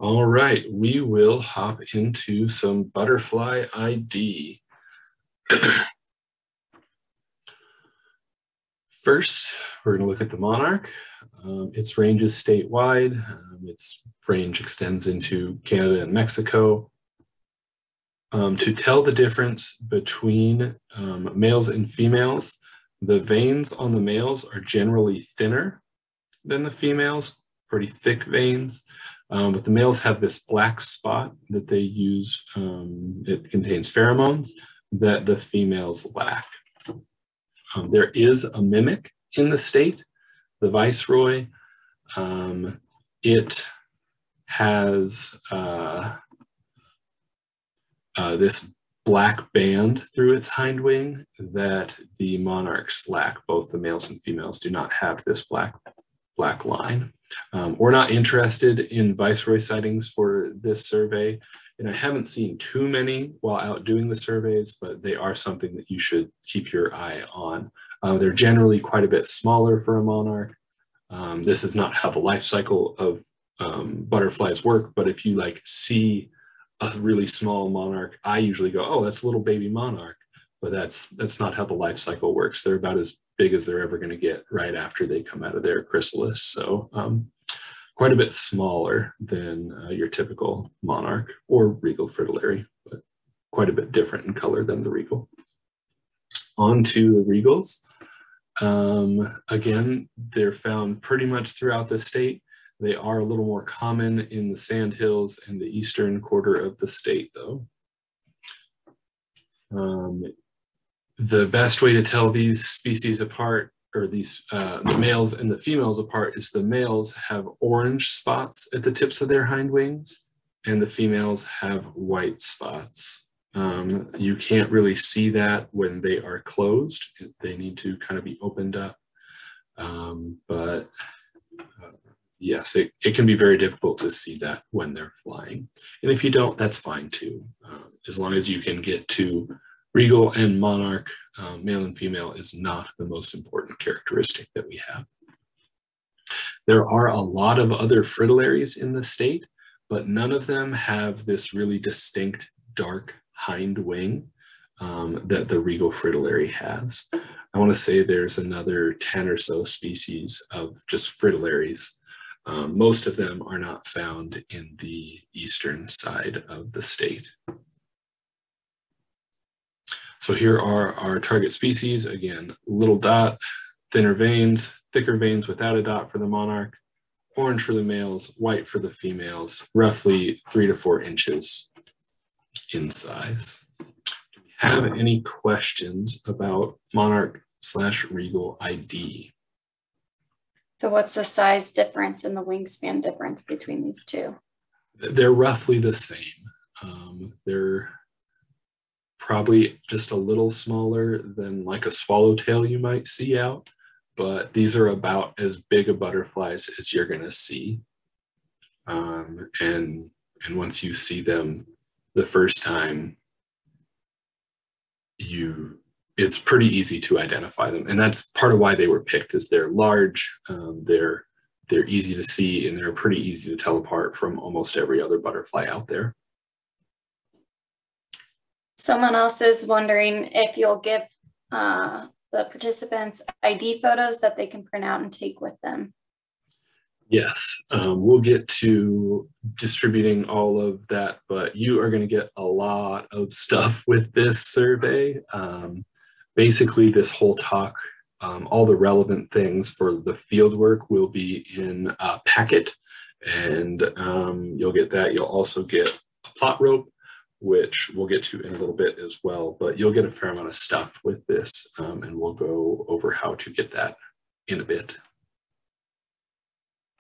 All right, we will hop into some butterfly ID. First, we're going to look at the monarch. Its range is statewide. Its range extends into Canada and Mexico. To tell the difference between males and females, the veins on the males are generally thinner than the females, pretty thick veins, but the males have this black spot that they use. It contains pheromones that the females lack. There is a mimic in the state, the viceroy. It has this black band through its hind wing that the monarchs lack. Both the males and females do not have this black line. We're not interested in viceroy sightings for this survey, and I haven't seen too many while out doing the surveys, but they are something that you should keep your eye on. They're generally quite a bit smaller for a monarch. This is not how the life cycle of butterflies work, but if you like see a really small monarch, I usually go, oh, that's a little baby monarch, but that's not how the life cycle works. They're about as big as they're ever going to get right after they come out of their chrysalis. So quite a bit smaller than your typical monarch or regal fritillary, but quite a bit different in color than the regal. On to the regals. Again, they're found pretty much throughout the state. They are a little more common in the Sandhills and the eastern quarter of the state, though. The best way to tell these species apart, or these males and the females apart, is the males have orange spots at the tips of their hind wings, and the females have white spots. You can't really see that when they are closed. They need to kind of be opened up. Yes, it can be very difficult to see that when they're flying. And if you don't, that's fine too. As long as you can get to regal and monarch, male and female is not the most important characteristic that we have. There are a lot of other fritillaries in the state, but none of them have this really distinct dark hind wing that the regal fritillary has. I want to say there's another 10 or so species of just fritillaries. Most of them are not found in the eastern side of the state. So here are our target species. Again, little dot, thinner veins, thicker veins without a dot for the monarch, orange for the males, white for the females, roughly 3 to 4 inches in size. Do we have any questions about monarch/regal ID? So what's the size difference and the wingspan difference between these two? They're roughly the same. They're probably just a little smaller than like a swallowtail you might see out, but these are about as big a butterflies as you're gonna see. And once you see them the first time, it's pretty easy to identify them. And that's part of why they were picked, is they're large, they're easy to see, and they're pretty easy to tell apart from almost every other butterfly out there. Someone else is wondering if you'll give the participants ID photos that they can print out and take with them. Yes, we'll get to distributing all of that, but you are going to get a lot of stuff with this survey. Basically, this whole talk, all the relevant things for the fieldwork will be in a packet, and you'll get that. You'll also get a plot rope, which we'll get to in a little bit as well, but you'll get a fair amount of stuff with this, and we'll go over how to get that in a bit.